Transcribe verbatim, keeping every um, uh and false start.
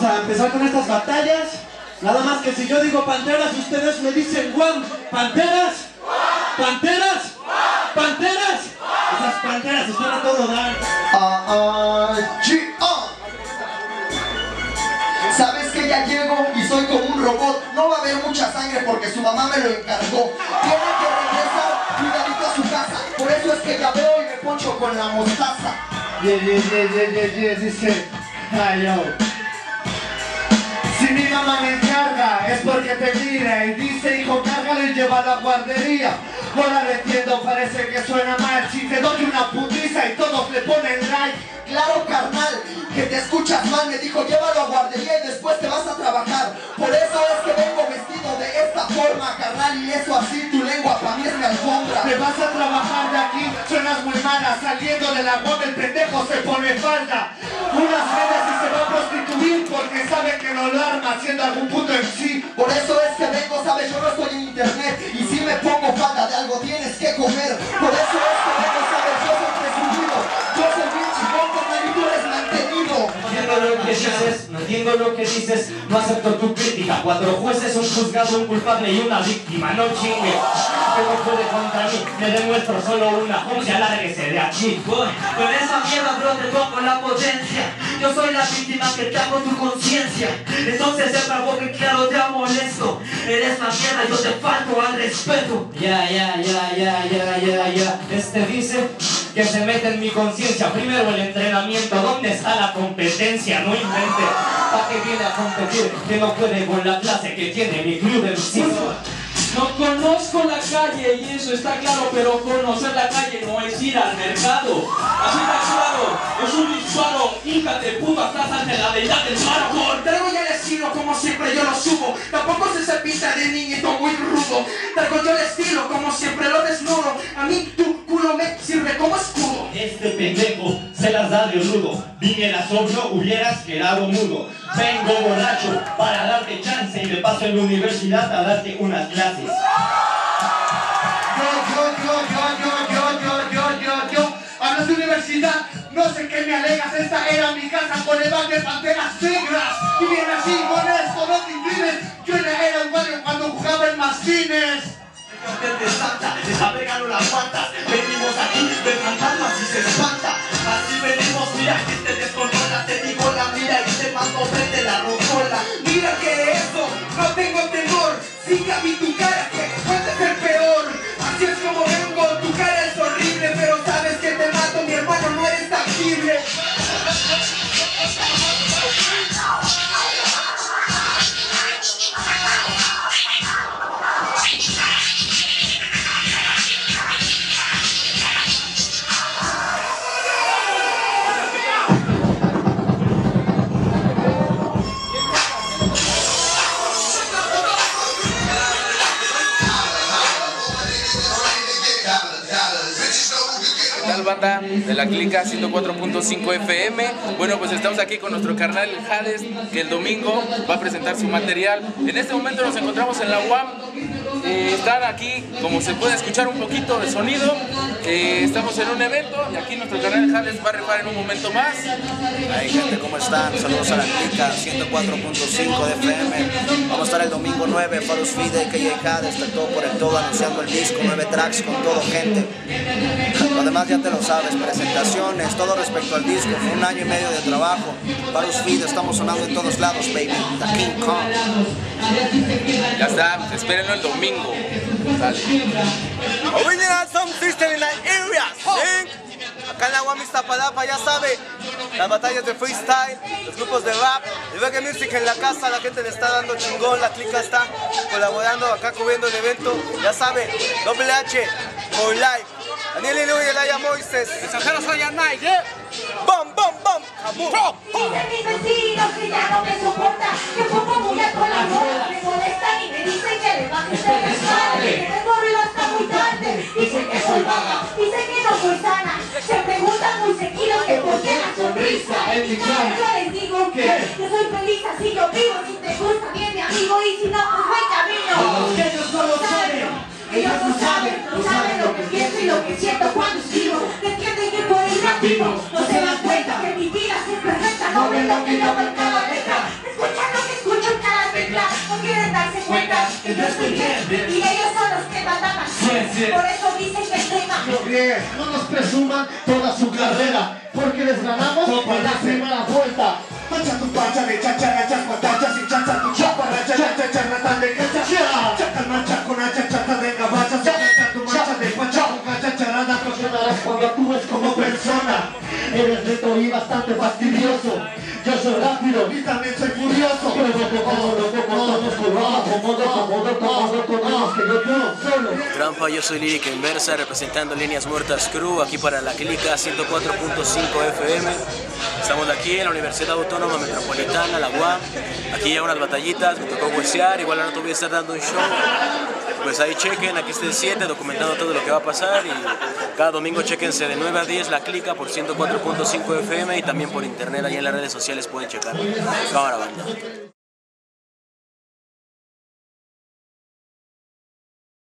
vamos a empezar con estas batallas. Nada más que si yo digo Panteras, ustedes me dicen Guam. Panteras, Panteras, Panteras. Esas panteras están a todo dar. Ah, ah, sí, oh. Sabes que ya llego y soy como un robot. No va a haber mucha sangre porque su mamá me lo encargó. Tiene que regresar cuidadito a su casa. Por eso es que ya veo y me poncho con la mostaza. Yeah, yeah, yeah, yeah, yeah, yeah, dice. Ay, yo. Si mi mamá me encarga, es porque te mira y dice, hijo, cárgalo y lleva a la guardería. Ahora lo entiendo, parece que suena mal. Si te doy una putiza y todos le ponen like. Claro, carnal, que te escuchas mal. Me dijo, llévalo a guardería y después te vas a trabajar. Por eso es que vengo vestido de esta forma, carnal. Y eso así, tu lengua para mí es mi alfombra. Te vas a trabajar de aquí, suenas muy mala. Saliendo de la guapa el pendejo se pone falda. Unas veces y se va a prostituir porque sabe que no lo arma haciendo algún puto en sí. Por eso es que vengo, sabes, yo no estoy en internet. Y si me pongo falta de algo tienes que comer. Por eso es que vengo, sabes, yo soy presumido. Yo soy bien chingón porque tú eres mantenido. No entiendo lo que dices, no entiendo lo que dices. No acepto tu crítica. Cuatro jueces, un juzgado, un culpable y una víctima. No chingue. Que no puede contra mí, me demuestro solo una hombre, alárguese de aquí. Voy con esa mierda, bro, te pongo la potencia. Yo soy la víctima que te hago tu conciencia. Entonces sepa vos que claro te amolesto. Eres la mierda, yo te falto al respeto. Ya, ya, ya, ya, ya, ya, ya. Este dice que se mete en mi conciencia. Primero el entrenamiento, ¿dónde está la competencia? No invente, ¿para qué viene a competir? Que no puede con la clase que tiene mi club del CISO. No conozco la calle y eso está claro, pero conocer la calle no es ir al mercado. Así está claro, es un disparo, híjate puto, estás ante la deidad del mármol. Traigo ya el estilo, como siempre yo lo subo. Tampoco se se pinta de niñito muy rudo. Traigo yo el estilo, como siempre lo desnudo. A mí tu culo me sirve como escudo. Este pendejo se las da de rudo. Vinieras sobrio, hubieras quedado mudo. Vengo borracho para darte chance y me paso en la universidad a darte unas clases. Yo, yo, yo, yo, yo, yo, yo, yo, yo, hablas de universidad, no sé qué me alegas. Esta era mi casa con el bag de Panteras Negras. Y bien así, con esto no te inclines. Yo era un barrio cuando jugaba en Mastines. Te salta, esa verga no la aguantas. Venimos aquí de fantasmas y se espanta. Así venimos, mira que te descontrola. Te digo la mira y te mando frente la rocola. Mira que eso, no tengo temor. Siga mi tu cara que puede ser peor. Así es como vengo, tu cara es horrible. Pero sabes que te mato, mi hermano, no eres tangible. Banda de la Clica ciento cuatro punto cinco F M. Bueno, pues estamos aquí con nuestro carnal Jades, que el domingo va a presentar su material. En este momento nos encontramos en la U A M. Eh, están aquí, como se puede escuchar un poquito de sonido. Eh, estamos en un evento y aquí nuestro carnal Jades va a rifar en un momento más. Ay, gente, ¿cómo están? Saludos a la Clica ciento cuatro punto cinco F M. Vamos a estar el domingo nueve, Faros Fide, que llega Jades, del todo por el todo, anunciando el disco, nueve tracks con todo, gente. Además, ya te lo sabes, presentaciones, todo respecto al disco, fue un año y medio de trabajo. Para los Fide, estamos sonando en todos lados, baby. The King Kong. Ya está, espérenlo el domingo. Dale. Original Sound System in the area. Acá en la Guamistapalapa, ya sabe, las batallas de freestyle, los grupos de rap, el reggae music en la casa, la gente le está dando chingón, la Clica está colaborando acá cubriendo el evento, ya sabe, doble H, for life. Daniel y Luis, Elaya Moises, mensajeros soy Anay, yeah. ¡Bom, bom, bom! ¡Cabum! Dile a mis vecinos que ya no me soporta, que pongo muy a con la moda. Me molestan y me dicen que le bajes de la espalda, que tengo ruido hasta muy tarde. Dicen que soy vaga, dicen que no soy sana. Se preguntan muy seguido que por qué la sonrisa en mi cara. Yo les digo que yo soy feliz así yo vivo. Si te gusta bien mi amigo y si no, pues buen camino. Ellos no lo saben. Ellos no saben, no saben lo que pienso y lo que siento cuando escribo. No entienden que por el rapido no se dan cuenta que mi vida es perfecta, no ven lo que yo veo en cada letra. y ellos son los que mataban. Por eso dicen que el tema no nos presuman toda su carrera, porque les ganamos en la primera vuelta. Pacha tu pacha de chacha, la chacuatacha, sin chacha tu chapa, la chacha, chacha, rata de cacha, chaca mancha con hacha, chata de gabacha, chacha tu mancha de pacha, gacha, charada, cocinarás cuando actúes como persona. Eres lento y bastante fastidioso. Yo soy rápido y también soy furioso. Trampa, yo soy Lirica Inversa, representando Líneas Muertas Crew, aquí para La Clica ciento cuatro punto cinco F M. Estamos aquí en la Universidad Autónoma Metropolitana, la U A M. Aquí ya unas batallitas, me tocó huesear, igual ahora te voy a estar dando un show. Pues ahí chequen, aquí está el siete, documentando todo lo que va a pasar, y cada domingo chequense de nueve a diez La Clica por ciento cuatro punto cinco F M, y también por internet, ahí en las redes sociales pueden checar. Cámara, banda.